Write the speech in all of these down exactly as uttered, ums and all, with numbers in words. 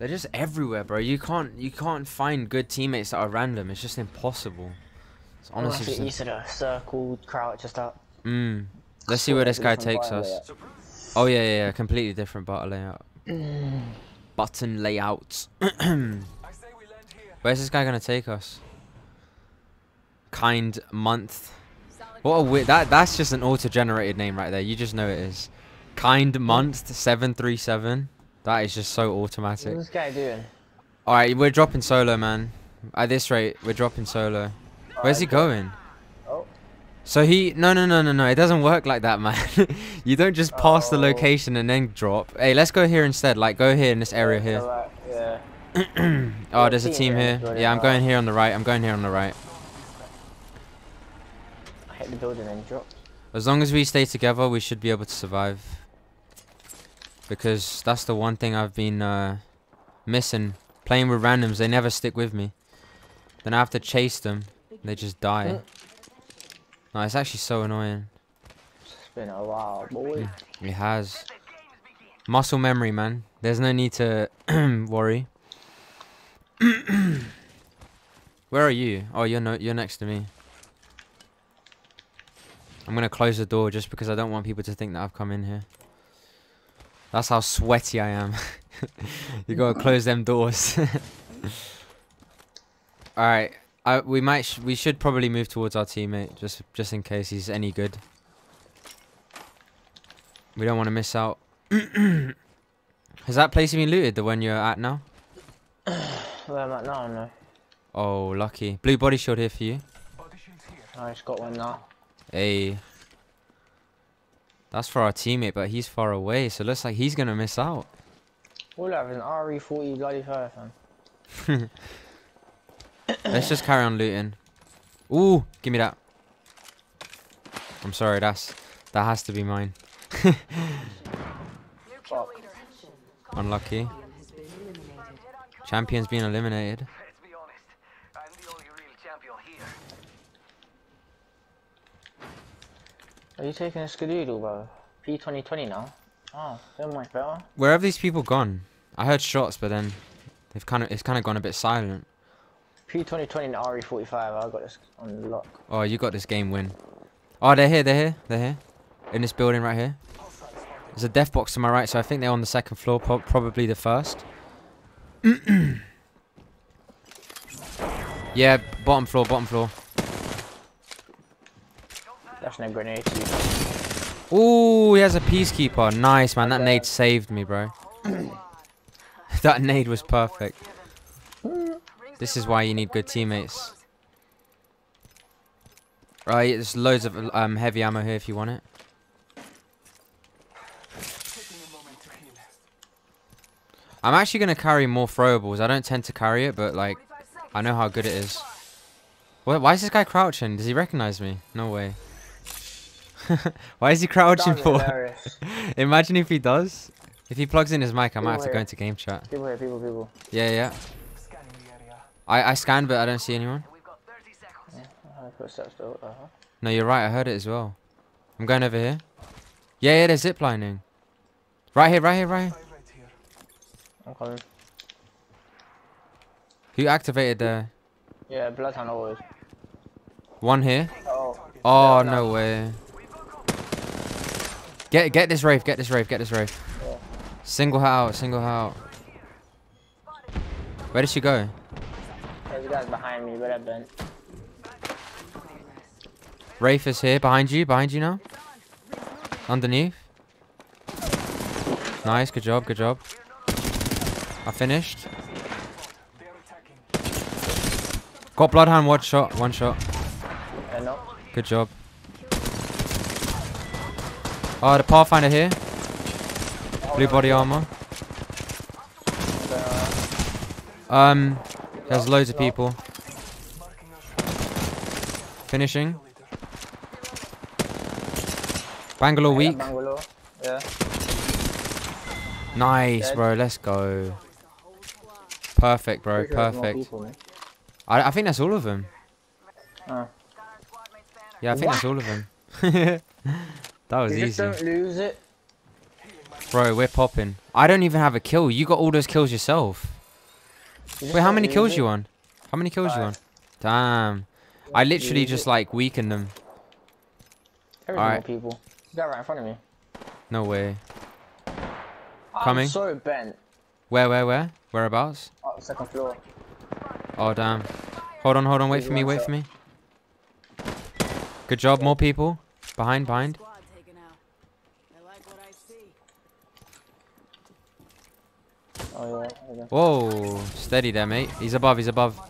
They're just everywhere, bro. You can't you can't find good teammates that are random. It's just impossible. It's honestly just easy to circle, crouch, just up. Mm. Let's see where this guy takes us. Layout. Oh yeah, yeah, yeah, completely different button layout. button layout. Where's this guy gonna take us? Kind month. What a weird that that's just an auto-generated name right there. You just know it is. Kind month seven three seven. That is just so automatic. What's this guy doing? All right, we're dropping solo, man. At this rate, we're dropping solo. Where's he going? Oh. So he no no no no no. It doesn't work like that, man. You don't just pass oh. the location and then drop. Hey, let's go here instead. Like go here in this area here. Yeah. Oh, there's a team here. Yeah, I'm going here on the right. I'm going here on the right. The building and drop. As long as we stay together, we should be able to survive. Because that's the one thing I've been uh, missing. Playing with randoms, they never stick with me. Then I have to chase them. They just die. No, it's actually so annoying. It's been a while, boy. It has. Muscle memory, man. There's no need to worry. Where are you? Oh, you're no you're next to me. I'm gonna close the door just because I don't want people to think that I've come in here. That's how sweaty I am. You gotta close them doors. All right, I, we might sh we should probably move towards our teammate just just in case he's any good. We don't want to miss out. Has that place been looted? The one you're at now? Where I'm at now, no. Oh, lucky. Blue body shield here for you. I just got one now. Hey, that's for our teammate, but he's far away, so it looks like he's gonna miss out. All I have is an R E forty bloody fire, fam. Let's just carry on looting. Ooh, give me that. I'm sorry, that's that has to be mine. Unlucky. Champion's been eliminated. Are you taking a skadoodle, bro? P twenty twenty now? Oh, so much better. Where have these people gone? I heard shots, but then they've kind of it's kind of gone a bit silent. P twenty twenty and R E forty-five. I got this on lock. Oh, you got this game win. Oh, they're here. They're here. They're here. In this building right here. There's a death box to my right, so I think they're on the second floor, pro probably the first. Yeah, bottom floor. Bottom floor. That's no grenade. Ooh, he has a Peacekeeper. Nice, man. That nade saved me, bro. That nade was perfect. This is why you need good teammates. Right, there's loads of um, heavy ammo here if you want it. I'm actually going to carry more throwables. I don't tend to carry it, but, like, I know how good it is. What, why is this guy crouching? Does he recognize me? No way. Why is he crouching for? Imagine if he does. If he plugs in his mic, I might have to go into game chat. People here, people, people. Yeah, yeah. I I scanned, but I don't see anyone. No, you're right. I heard it as well. I'm going over here. Yeah, yeah. They're ziplining. Right here, right here, right here. I'm coming. Who activated the? Yeah, Bloodhound always. One here. Oh, oh no way. Get get this Wraith, get this Wraith, get this Wraith. Yeah. Single her out, single her out. Where did she go? There's guys behind me, where I bent. Wraith is here, behind you, behind you now. Underneath. Nice, good job, good job. I finished. Got Bloodhound, one shot, one shot. Good job. Oh, the Pathfinder here. Blue body armor. Um, there's loads of people. Finishing. Bangalore weak. Nice, bro. Let's go. Perfect, bro. Perfect. I, I think that's all of them. Yeah, I think that's all of them. That was easy. Just don't lose it. Bro, we're popping. I don't even have a kill. You got all those kills yourself. Wait, how many kills you on? How many kills you on? Damn. I literally just, like, weakened them. Alright. People. They're right in front of me. No way. Coming. I'm so bent. Where, where, where? Whereabouts? Oh, second floor. Oh, damn. Hold on, hold on. Wait for me, wait for me. Good job. More people. Behind, behind. Oh, yeah. Yeah. Whoa, steady there, mate. He's above, he's above.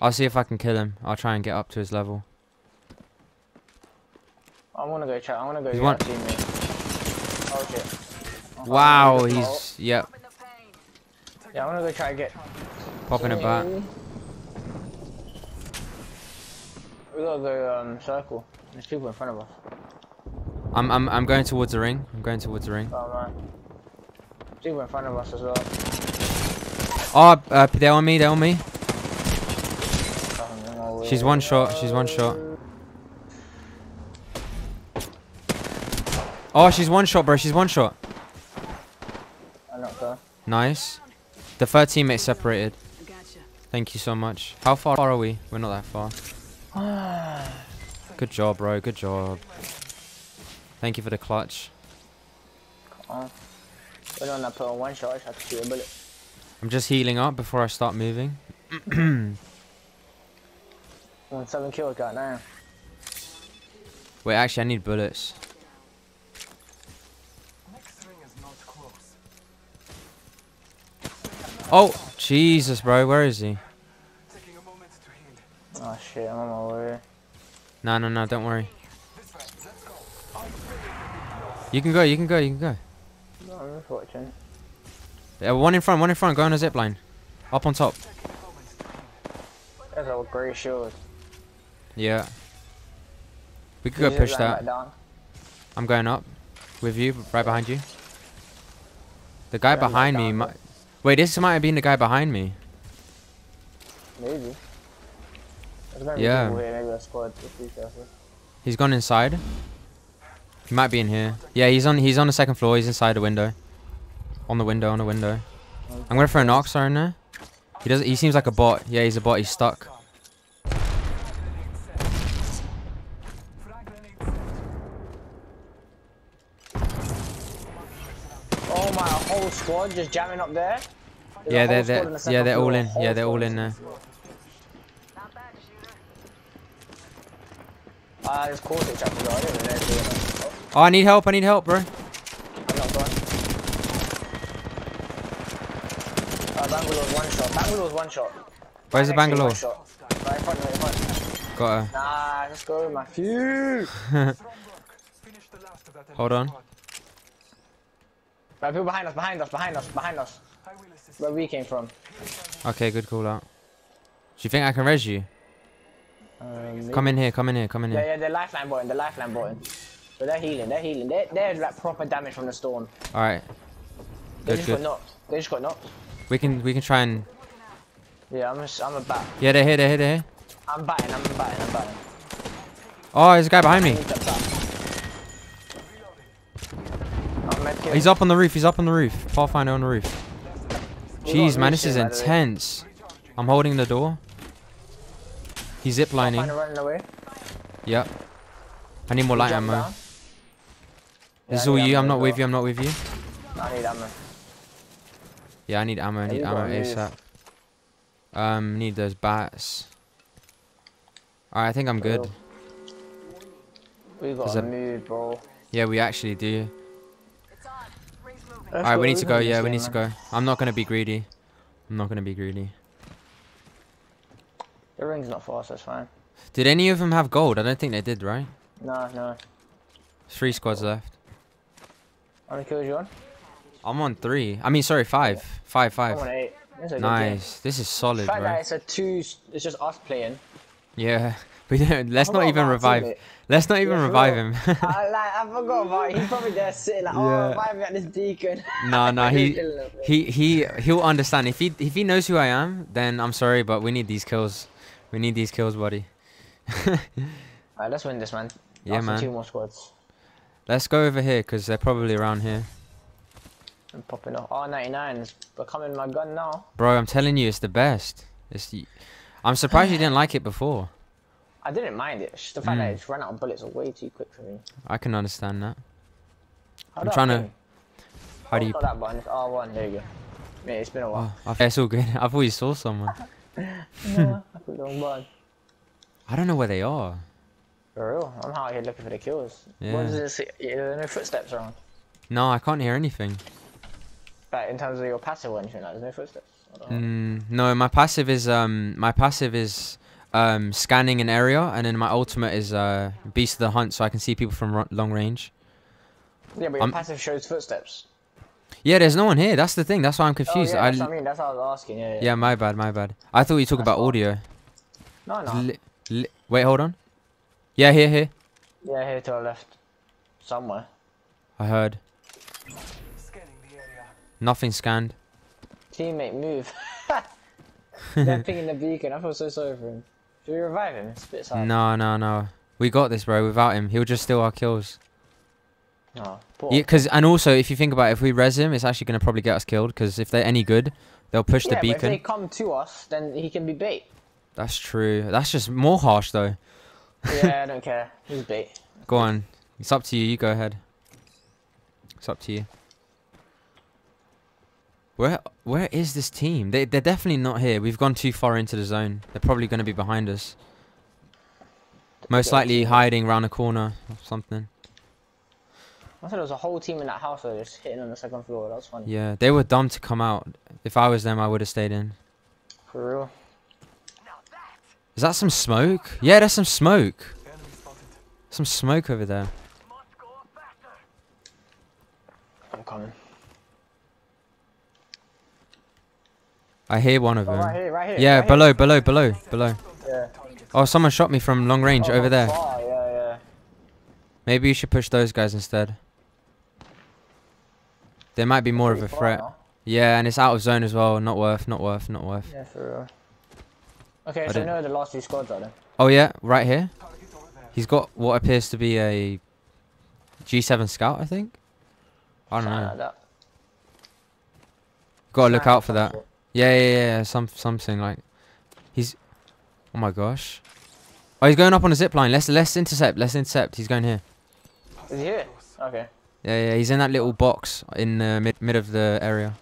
I'll see if I can kill him. I'll try and get up to his level. I wanna go chat, I wanna go get my teammate. Oh, shit. Okay. Wow, he's... yep. Yeah, I wanna go try and get... Popping it back. We gotta go, um, circle. There's people in front of us. I'm, I'm, I'm going towards the ring. I'm going towards the ring. Oh, man. People in front of us as well. Oh, uh, they're on me, they're on me. She's one shot, she's one shot. Oh, she's one shot, bro, she's one shot. I knocked her. Nice. The third teammate separated. Thank you so much. How far are we? We're not that far. Good job, bro, good job. Thank you for the clutch. Come on. We don't have to put on one shot, I just have to shoot a bullet. I'm just healing up before I start moving. I'm seven kills right now. Wait, actually I need bullets. Next ring is not close. Oh, Jesus, bro, where is he? Taking a moment to heal. Oh shit, I'm on my way. No, no, no, don't worry. This way. Let's go. You can go, you can go, you can go. I'm just watching. Yeah, one in front, one in front, go on a zipline. Up on top. There's a grey shield. Yeah. We could go push that. I'm going up with you, right behind you. The guy behind me might... Wait, this might have been the guy behind me. Maybe. Yeah. He's gone inside. He might be in here. Yeah, he's on he's on the second floor, he's inside the window. On the window, on the window. I'm gonna throw an arc star in there. He doesn't he seems like a bot. Yeah, he's a bot, he's stuck. Oh, my whole squad just jamming up there. There's yeah, they're they're the yeah, they're all in. Yeah, they're all in there. Ah, uh, there's Cortex up there. I didn't know they were doing it. Oh, I need help, I need help, bro. I'm not going. Uh, Bangalore's one shot. Bangalore's one shot. Where's the Bangalore? Right in front, right in front. Got her. Nah, let's go, Matthew. Hold on. Right, people behind us, behind us, behind us, behind us. Where we came from. Okay, good call out. Do you think I can res you? Um, come in here, come in here, come in here. Yeah, yeah, the lifeline button, the lifeline button. But they're healing, they're healing. They're, they're like proper damage from the storm. Alright. They just good. got knocked. They just got knocked. We can we can try and... Yeah, I'm just, I'm a bat. Yeah, they're here, they're here, they're here. I'm batting, I'm batting, I'm batting. Oh, there's a guy behind me. Oh, he's up on the roof, he's up on the roof. Pathfinder on the roof. Jeez, man, this is intense. I'm holding the door. He's ziplining. Pathfinder running away. Yep. I need more light ammo. This is all you, I'm not with you, I'm not with you. I need ammo. Yeah, I need ammo, I need ammo ASAP. Um, need those bats. Alright, I think I'm good. We got a move, bro. Yeah, we actually do. Alright, we need to go, yeah, we need to go. I'm not gonna be greedy. I'm not gonna be greedy. The ring's not fast, that's fine. Did any of them have gold? I don't think they did, right? No, no. Three squads left. How many kills you on? I'm on three. I mean, sorry, five. Yeah. Five, five. I'm on eight. Nice. This is solid, the fact bro. That it's a two. It's just us playing. Yeah, we don't. Let's not even revive. Let's not even yeah, revive him. I, like, I forgot about it. He's probably there sitting like, oh, yeah. Revive me at this deacon. No, no, he, he, he, he'll understand. If he, if he knows who I am, then I'm sorry, but we need these kills. We need these kills, buddy. Alright, let's win this, man. Yeah, also man. Two more squads. Let's go over here because they're probably around here. I'm popping off. R ninety-nine is becoming my gun now. Bro, I'm telling you, it's the best. It's the... I'm surprised you didn't like it before. I didn't mind it. It's just the fact mm. that I just ran out of bullets are way too quick for me. I can understand that. How I'm trying I to... How oh, do you... that button. It's R one. There you go. Mate, it's been a while. Oh, yeah, it's all good. I thought you saw someone. No, I put the wrong button. I don't know where they are. For real, I'm out here looking for the kills. Yeah. What is this? There are no footsteps around. No, I can't hear anything. Like in terms of your passive or anything, like there's no footsteps. Mm, no, my passive is um, my passive is um, scanning an area, and then my ultimate is uh, beast of the hunt, so I can see people from r long range. Yeah, but your um, passive shows footsteps. Yeah, there's no one here. That's the thing. That's why I'm confused. Oh, yeah, that's I, what I mean. That's what I was asking. Yeah, yeah. Yeah, my bad, my bad. I thought you talked about audio. No, no. Li li wait, hold on. Yeah, here, here. Yeah, here to our left. Somewhere. I heard. Scanning the area. Nothing scanned. Teammate, move. They're pinging the beacon. I feel so sorry for him. Should we revive him? It's a bit sad. No, no, no. We got this, bro. Without him, he'll just steal our kills. Oh, poor. Yeah, cause, and also, if you think about it, if we res him, it's actually going to probably get us killed. Because if they're any good, they'll push yeah, the beacon. But if they come to us, then he can be bait. That's true. That's just more harsh, though. Yeah, I don't care. He's bait. Go on. It's up to you. You go ahead. It's up to you. Where Where is this team? They, they're definitely not here. We've gone too far into the zone. They're probably going to be behind us. Most likely hiding around a corner or something. I thought there was a whole team in that house that was just hitting on the second floor. That was funny. Yeah, they were dumb to come out. If I was them, I would have stayed in. For real. Is that some smoke? Yeah, there's some smoke. Some smoke over there. I'm coming. I hear one of them. Oh, right here, right here, yeah, right below, here. below, below, below. Yeah. Oh, someone shot me from long range oh, over there. Far. Yeah, yeah. Maybe you should push those guys instead. There might be more of a threat. Now. Yeah, and it's out of zone as well. Not worth, not worth, not worth. Yeah, for real. Okay, I so you know the last two squads are then. Oh yeah, right here. He's got what appears to be a G seven scout, I think. I don't Something know. Like Gotta look out for that. Yeah, yeah, yeah. Some something like. He's. Oh my gosh. Oh, he's going up on a zip line. Let's let's intercept. Let's intercept. He's going here. Is he here? Okay. Yeah, yeah. He's in that little box in the mid mid of the area.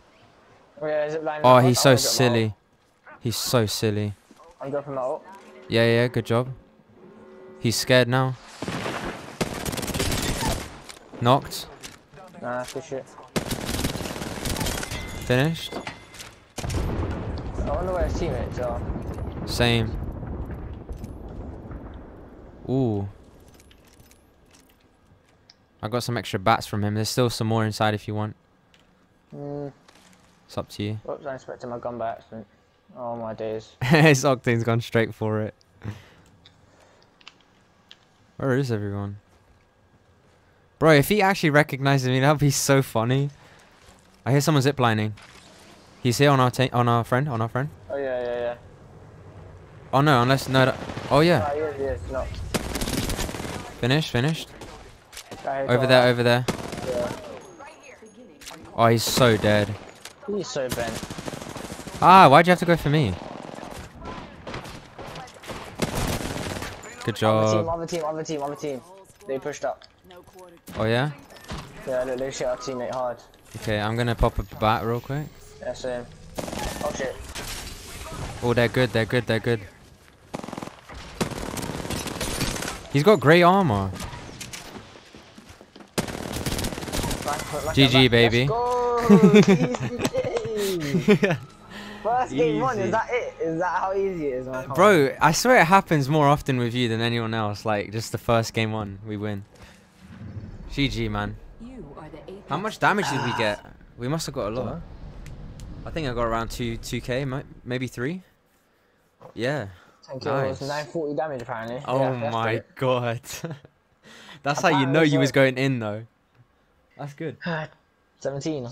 Oh, yeah, zip line oh he's so silly. He's so silly. I'm dropping that up. Yeah, yeah, good job. He's scared now. Knocked. Nah, good shit. Finished. I wonder where his teammates are. Same. Ooh. I got some extra bats from him. There's still some more inside if you want. Mm. It's up to you. Oops, I inspected my gun by accident. Oh my days. His octane's gone straight for it. Where is everyone? Bro, if he actually recognizes me, that'd be so funny. I hear someone ziplining. He's here on our ta on our friend, on our friend. Oh yeah, yeah, yeah. Oh no, unless no. Oh yeah. Oh, he is, he is. No. Finish, finished. Over there, over there. Yeah. Oh, he's so dead. He's so bent. Ah, why'd you have to go for me? Good job. Other team, other team, other team, other team. They pushed up. Oh yeah? Yeah, look, they shot our teammate hard. Okay, I'm gonna pop a bat real quick. Yeah, same. Oh shit. Oh, they're good, they're good, they're good. He's got grey armor. G G, baby. Let's go! First game one, is that it? Is that how easy it is? Man? Bro, I swear it happens more often with you than anyone else. Like, just the first game one, we win. G G, man. How much damage did we get? We must have got a lot. I think I got around two, two K, maybe three. Yeah. Thank you. It was nine forty damage, apparently. Oh my god. That's how you know you was going in, though. That's good. seventeen.